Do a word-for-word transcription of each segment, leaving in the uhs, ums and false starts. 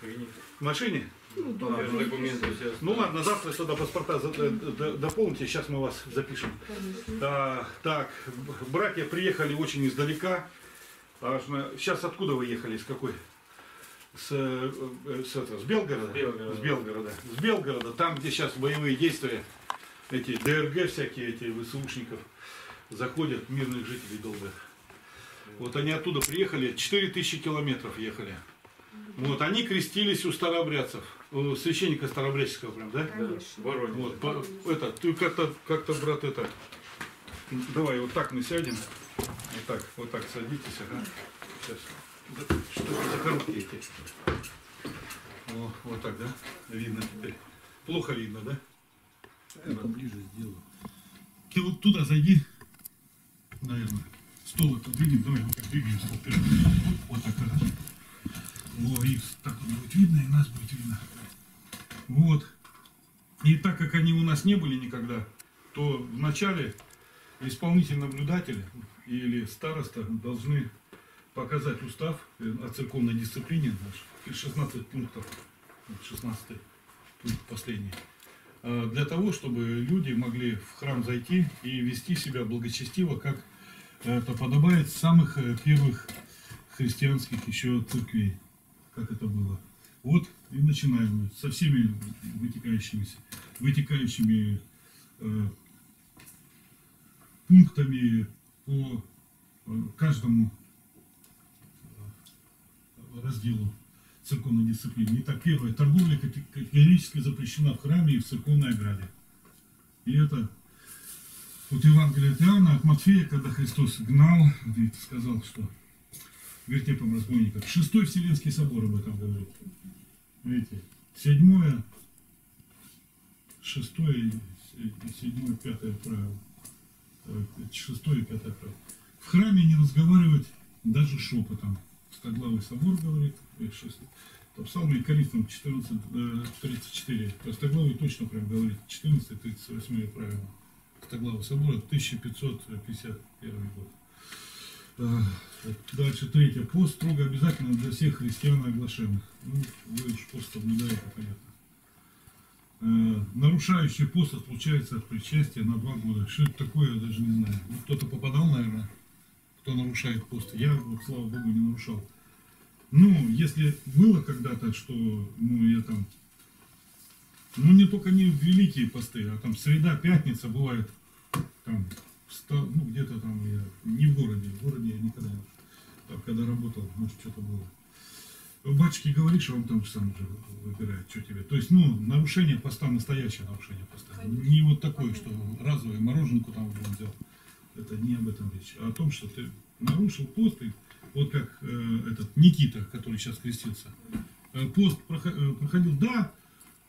В машине? Ну, да, а, документы все. Ну ладно, завтра сюда паспорта дополните, сейчас мы вас запишем. А, так, братья приехали очень издалека. Сейчас откуда вы ехали? С какой? С, с, с Белгорода? С Белгорода. С Белгорода. С Белгорода, там, где сейчас боевые действия, эти ДРГ всякие, эти ВСУшников, заходят мирных жителей долбят. Вот они оттуда приехали, четыре тысячи километров ехали. Вот, они крестились у старообрядцев, у священника старообрядческого прям, да? Конечно. Вот, по, это, ты как-то, как-то, брат, это, давай вот так мы сядем, вот так, вот так садитесь, ага. Сейчас, да, что это за короткие эти? О, вот так, да? Видно теперь. Плохо видно, да? Я поближе сделаю. Ты вот туда зайди, наверное. Стол это двигаем, давай вот так двигаем стол вперед. Вот так, хорошо. Во, и так вот будет видно, и нас будет видно. Вот. И так как они у нас не были никогда, то вначале исполнитель-наблюдатель или староста должны показать устав о церковной дисциплине наш. шестнадцать пунктов. шестнадцатый пункт последний. Для того, чтобы люди могли в храм зайти и вести себя благочестиво, как это подобает самых первых христианских еще церквей. Как это было. Вот и начинаем со всеми вытекающими, вытекающими э, пунктами по э, каждому э, разделу церковной дисциплины. Итак, первое. Торговля категорически запрещена в храме и в церковной ограде. И это вот Евангелие от Иоанна, от Матфея, когда Христос гнал, говорит, сказал, что Вертепом разбойников. Шестой Вселенский Собор об этом говорит. Видите, седьмое, шестое, седьмое, пятое правило. Шестое и пятое правило. В храме не разговаривать даже шепотом. Стоглавый Собор говорит. Псалм и Коринфянам четырнадцать тридцать четыре. Стоглавый точно прям говорит. четырнадцать тридцать восемь правило. Стоглавый Собор тысяча пятьсот пятьдесят первый год. Дальше третье. Пост строго обязательно для всех христиан оглашенных. Ну, вы уж пост соблюдаете, понятно. Нарушающий пост отлучается от причастия на два года. Что это такое, я даже не знаю. Кто-то попадал, наверное, кто нарушает пост. Я, слава богу, не нарушал. Ну, если было когда-то, что, ну, я там... Ну, не только не великие посты, а там среда, пятница бывает, там... Ну, где-то там я, не в городе, в городе я никогда не... Там, когда работал, может, что-то было. Батюшке говоришь, а он там сам же выбирает, что тебе. То есть, ну, нарушение поста, настоящее нарушение поста. Конечно. Не вот такое, что разовое мороженку там взял. Это не об этом речь. А о том, что ты нарушил пост, и вот как э, этот Никита, который сейчас крестится. Э, пост проходил, да.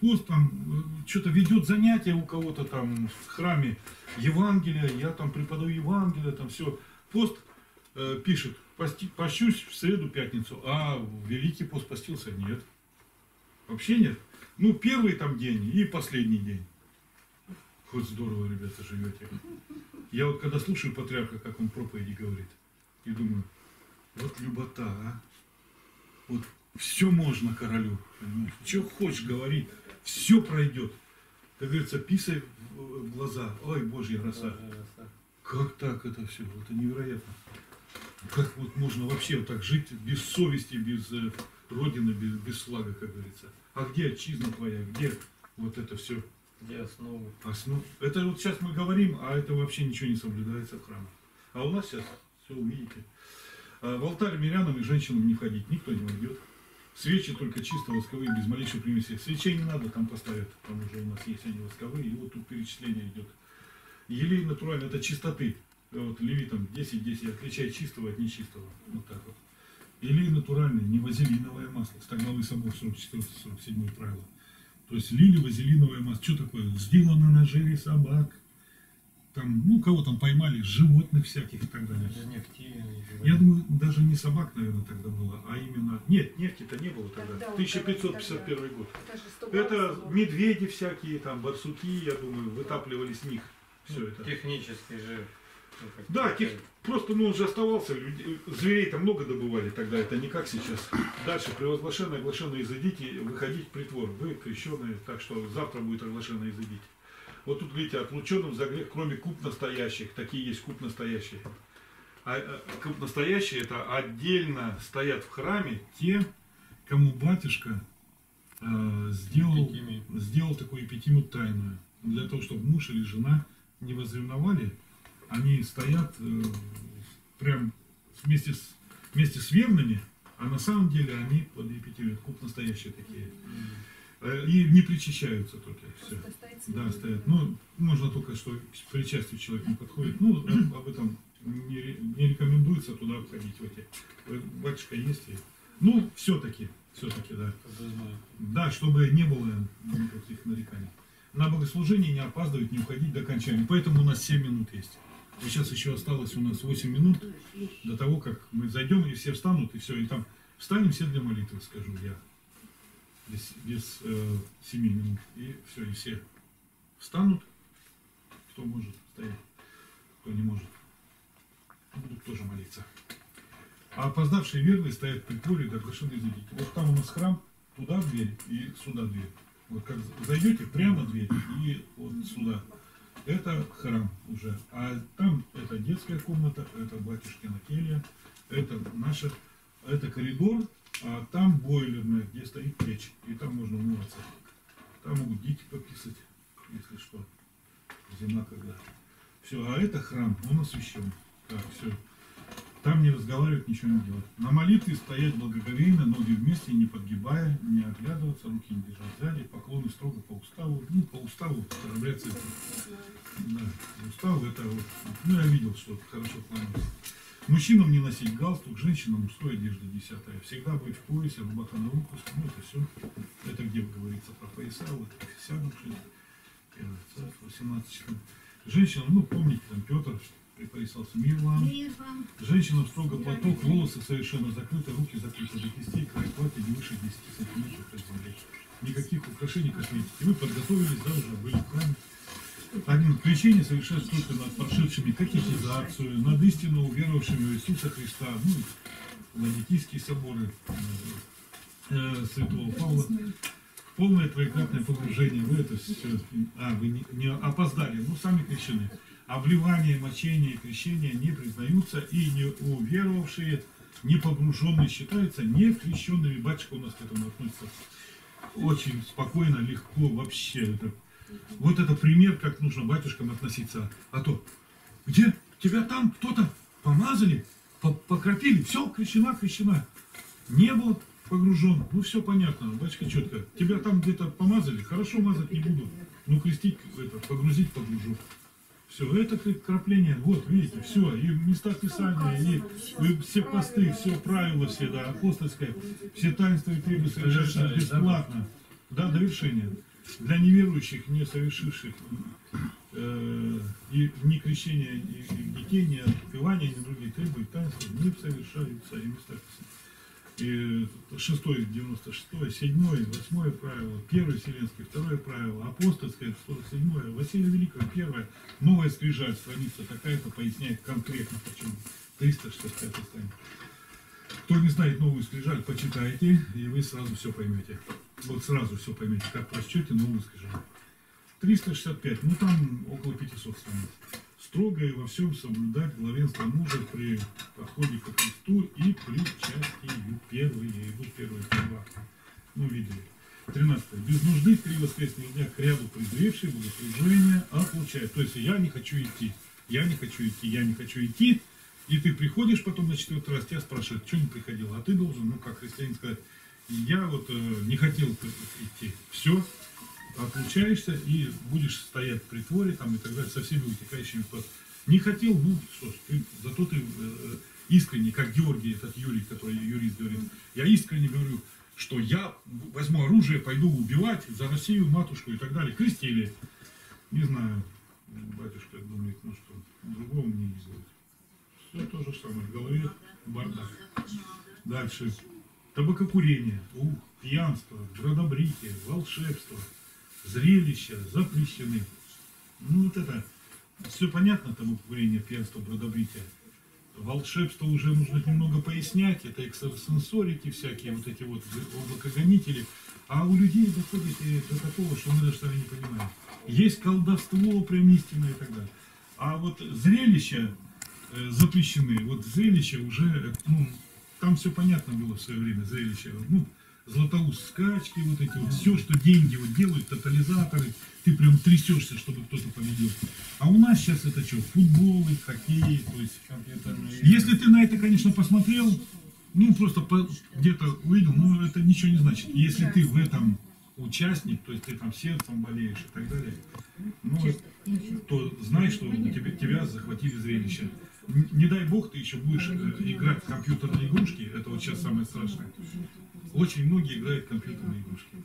Пост там, что-то ведет занятия у кого-то там в храме Евангелия, я там преподаю Евангелие, там все. Пост э, пишет, пости, пощусь в среду, пятницу, а великий пост постился? Нет. Вообще нет. Ну, первый там день и последний день. Хоть здорово, ребята, живете. Я вот когда слушаю Патриарха, как он проповеди говорит, и думаю, вот любота, а. Вот все можно королю, понимаешь? Что хочешь говорить. Все пройдет. Как говорится, писай в глаза. Ой, божья роса. Как так это все? Это невероятно. Как вот можно вообще вот так жить без совести, без э, родины, без, без славы, как говорится. А где отчизна твоя? Где вот это все? Где основы? Основ... Это вот сейчас мы говорим, а это вообще ничего не соблюдается в храме. А у нас сейчас все увидите. А в алтарь мирянам и женщинам не ходить. Никто не войдет. Свечи только чисто восковые, без малейшей примеси. Свечей не надо, там поставят, там уже у нас есть они восковые, и вот тут перечисление идет. Елей натурально, это чистоты. Вот Леви там десять десять, отличай чистого от нечистого. Вот так вот. Елей натуральный, не вазелиновое масло. Стоглавый собор сорок четыре сорок семь правило. То есть лили вазелиновое масло. Что такое? Сделано на жире собак. Там, ну, кого там поймали, животных всяких и так далее. Я думаю, даже не собак, наверное, тогда было, а именно... Нет, нефти-то не было тогда. тогда тысяча пятьсот пятьдесят первый год. Это медведи всякие, там, барсуки, я думаю, вытапливали с них. Все это. Технический жир. Да, тех, просто ну, он же оставался, людей, зверей-то много добывали тогда, это не как сейчас. Дальше, превозглашенное, оглашенное, изойдите, выходить в притвор, вы крещеные, так что завтра будет оглашенное, изойдите. Вот тут, видите, отлученным за грех, кроме куп настоящих, такие есть куп настоящие. А куп настоящие, это отдельно стоят в храме те, кому батюшка э, сделал, сделал такую эпитиму тайную. Для того, чтобы муж или жена не возревновали, они стоят э, прям вместе с, вместе с верными, а на самом деле они под эпитимой, куп настоящие такие. И не причащаются только. Все. Да, стоят. Ну, можно только, что к причастию человек не подходит. Ну, об этом не, не рекомендуется туда входить. В эти. Батюшка есть. И... Ну, все-таки, все-таки, да. Да, чтобы не было никаких нареканий. На богослужение не опаздывать, не уходить до окончания. Поэтому у нас семь минут есть. Вот сейчас еще осталось у нас восемь минут до того, как мы зайдем, и все встанут, и все. И там встанем все для молитвы, скажу я. Без, без э, семи минут. И все, и все встанут. Кто может стоять, кто не может. Будут тоже молиться. А опоздавшие верные стоят в притворе, да, совершенно изойдите. Вот там у нас храм, туда дверь и сюда дверь. Вот как зайдете, прямо дверь и вот сюда. Это храм уже. А там это детская комната, это батюшкина келья, это наша, это коридор. А там бойлерная, где стоит печь, и там можно умываться. Там могут дети пописать, если что. Зима когда. Все, а это храм, он освящен. Так, все. Там не разговаривать, ничего не делать. На молитве стоять благоговейно, ноги вместе, не подгибая, не оглядываться, руки не держать сзади, поклоны строго по уставу. Ну, по уставу поторопляться. Да, по уставу это вот. Ну, я видел, что хорошо кланяется. Мужчинам не носить галстук, женщинам мужской одежды десятая. Всегда быть в поясе, рубаха на руку, ну это все. Это где говорится про пояса, вот Ефесянам шесть, восемнадцать. Женщинам, ну помните, там Петр припоясался миром. Женщинам строго платок, волосы совершенно закрыты, руки закрыты до кистей, край платья не выше десяти сантиметров от земли. Никаких украшений, как видите. Вы подготовились, да, уже были в храме. Один крещение совершается только над прошедшими катехизацию, над истинно уверовавшими в Иисуса Христа, ну, Лаодикийские соборы э, святого Павла. Полное троекратное погружение. Вы это все, а, вы не, не опоздали, ну, сами крещены. Обливание, мочение и крещение не признаются, и не уверовавшие, не погруженные считаются не крещенными. Батюшка у нас к этому относится очень спокойно, легко, вообще это. Вот это пример, как нужно батюшкам относиться. А то, где тебя там кто-то помазали, покропили, все, крещена, крещена. Не был погружен, ну все понятно, батюшка четко. Тебя там где-то помазали, хорошо мазать не буду, ну крестить, это, погрузить погружу. Все, это крапление, вот видите, все, и места Писания, и, и все посты, все правила, все, да, апостольское, все таинства и требы совершенно бесплатно, да, до вершения. Для неверующих, не совершивших э, и ни крещения и, и детей, ни отпевания, ни других требует таинства, не совершаются и места. И шестое, девяносто шестое, седьмое, восьмое правило, первое Вселенское, второе правило, апостольское, сорок седьмое, Василия Великого, первое, новая скрижаль, страница такая-то поясняет конкретно, почему триста шестьдесят пятая страница. Кто не знает новую скрижаль, почитайте, и вы сразу все поймете. Вот сразу все поймете, как прочтете новую скрижаль. триста шестьдесят пять, ну там около пятисот страниц. Строго и во всем соблюдать главенство мужа при подходе к Христу и при причастии первые, идут первые слова. Ну, видели. тринадцатое. Без нужды в три воскресных дня к ряду призревшие богослужения отлучают. То есть я не хочу идти, я не хочу идти, я не хочу идти. И ты приходишь потом на четвертый раз, тебя спрашивают, что не приходил, а ты должен, ну как христианин сказать, я вот э, не хотел идти, все, отлучаешься и будешь стоять в притворе там и так далее, со всеми вытекающими под... Не хотел, ну что ж, ты, зато ты э, искренне, как Георгий, этот Юрий, который юрист говорит, я искренне говорю, что я возьму оружие, пойду убивать за Россию, матушку и так далее, крестили. Не знаю, батюшка думает, ну что, другого мне не сделать. Все то же самое, в голове бардак. Дальше. Табакокурение, ух, пьянство, градобритие, волшебство, зрелища запрещены. Ну вот это Все понятно, тому покурение, пьянство, бродобритие. Волшебство уже нужно немного пояснять, это экстрасенсорики всякие, вот эти вот облакогонители. А у людей доходит до такого, что мы даже сами не понимаем. Есть колдовство прям истинное и так далее. А вот зрелища э, запрещены, вот зрелища уже, ну, там все понятно было в свое время, зрелища. Ну, Златоуст, скачки, вот эти вот, все, что деньги вот делают, тотализаторы, ты прям трясешься, чтобы кто-то победил. А у нас сейчас это что, футболы, хоккей, то есть компьютерные. Если ты на это, конечно, посмотрел, ну просто по, где-то увидел, но это ничего не значит. Если ты в этом участник, то есть ты там сердцем болеешь и так далее, ну, то знай, что тебя, тебя захватили зрелище. Не, не дай бог, ты еще будешь играть в компьютерные игрушки, это вот сейчас самое страшное. Очень многие играют в компьютерные игрушки.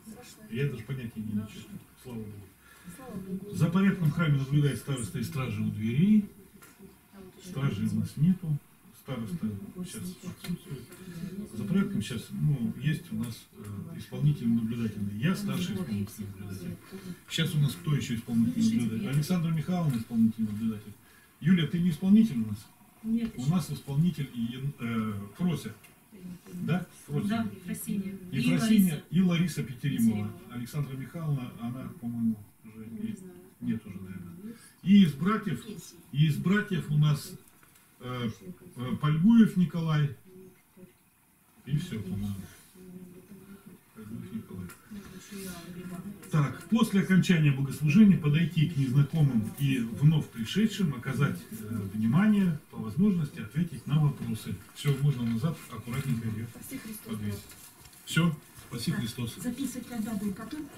Я даже понятия не имею, слава Богу. За порядком в храме наблюдает староста и стражи у дверей. Стражей у нас нету. Староста сейчас отсутствует. За порядком сейчас, ну, есть у нас э, исполнитель-наблюдательный. Я старший исполнитель-наблюдатель. Сейчас у нас кто еще исполнитель-наблюдатель? Александра Михайловна исполнитель-наблюдатель. Юля, ты не исполнитель у нас? Нет. У нас исполнитель э, Фрося. Да? Да, Фросиня. И Фросиня, и, и Лариса Петеримова. Александра Михайловна, она, по-моему, уже не, нет уже, наверное. И из братьев, и из братьев у нас э, Пальгуев Николай. И все, по-моему. Пальгуев Николай. Так, после окончания богослужения подойти к незнакомым и вновь пришедшим, оказать э, внимание, по возможности ответить на вопросы. Все, можно назад, аккуратненько ее подвесить. Все, спаси Христос. Записывать, когда был потом.